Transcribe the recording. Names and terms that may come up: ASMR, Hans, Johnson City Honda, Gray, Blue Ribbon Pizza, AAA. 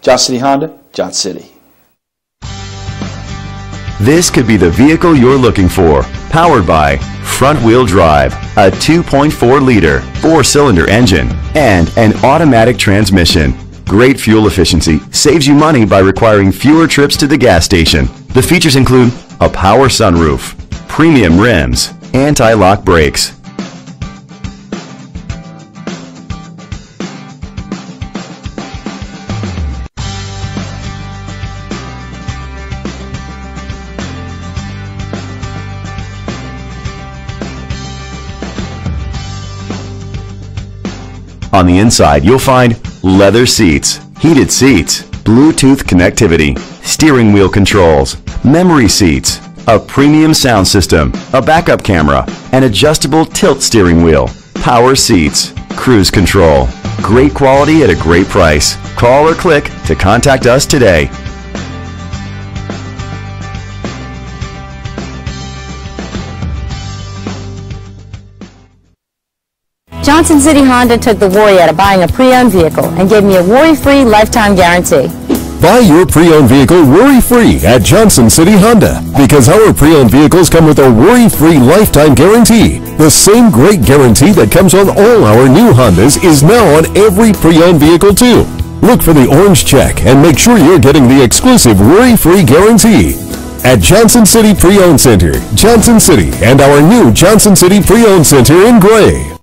Johnson City Honda, Johnson City. This could be the vehicle you're looking for. Powered by front-wheel drive, a 2.4-liter four-cylinder engine, and an automatic transmission. Great fuel efficiency saves you money by requiring fewer trips to the gas station. The features include a power sunroof, premium rims, anti-lock brakes, on the inside, you'll find leather seats, heated seats, Bluetooth connectivity, steering wheel controls, memory seats, a premium sound system, a backup camera, an adjustable tilt steering wheel, power seats, cruise control. Great quality at a great price. Call or click to contact us today. Johnson City Honda took the worry out of buying a pre-owned vehicle and gave me a worry-free lifetime guarantee. Buy your pre-owned vehicle worry-free at Johnson City Honda, because our pre-owned vehicles come with a worry-free lifetime guarantee. The same great guarantee that comes on all our new Hondas is now on every pre-owned vehicle too. Look for the orange check and make sure you're getting the exclusive worry-free guarantee. At Johnson City Pre-Owned Center, Johnson City, and our new Johnson City Pre-Owned Center in Gray.